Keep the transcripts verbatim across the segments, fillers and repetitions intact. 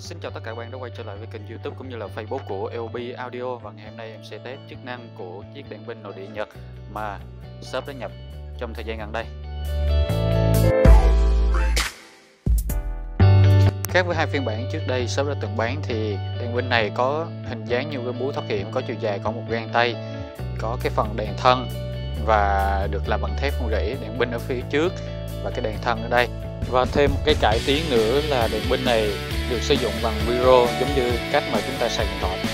Xin chào tất cả các bạn đã quay trở lại với kênh YouTube cũng như là Facebook của e o bê Audio. Và ngày hôm nay em sẽ test chức năng của chiếc đèn pin nội địa Nhật mà shop đã nhập trong thời gian gần đây. Khác với hai phiên bản trước đây shop đã từng bán thì đèn pin này có hình dáng như cái búa thoát hiểm, có chiều dài có một gang tay, có cái phần đèn thân và được làm bằng thép không rỉ, đèn pin ở phía trước và cái đèn thân ở đây. Và thêm một cái cải tiến nữa là đèn pin này được sử dụng bằng viro, giống như cách mà chúng ta xài điện thoại.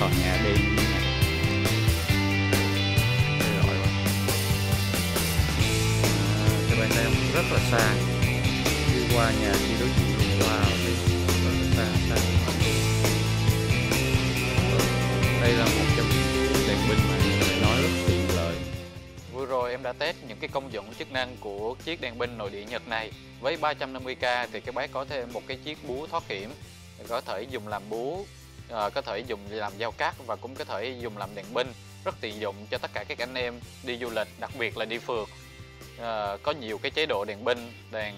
Tòa nhà đêm như này rồi à, các bạn em rất là xa, đi qua nhà thì đối diện luôn, qua thì rất là xa, xa đây là một trong những đèn pin mà người nói rất tiện lợi. Vừa rồi em đã test những cái công dụng chức năng của chiếc đèn pin nội địa Nhật này. Với ba trăm năm mươi k thì các bác có thêm một cái chiếc búa thoát hiểm, có thể dùng làm búa, À, có thể dùng làm dao cắt và cũng có thể dùng làm đèn pin, rất tiện dụng cho tất cả các anh em đi du lịch, đặc biệt là đi phượt. À, có nhiều cái chế độ đèn pin, đèn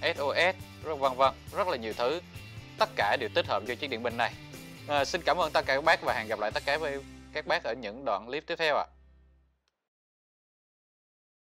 ét o ét, rất vân vân, rất là nhiều thứ, tất cả đều tích hợp cho chiếc đèn pin này. À, xin cảm ơn tất cả các bác và hẹn gặp lại tất cả các bác ở những đoạn clip tiếp theo ạ. À.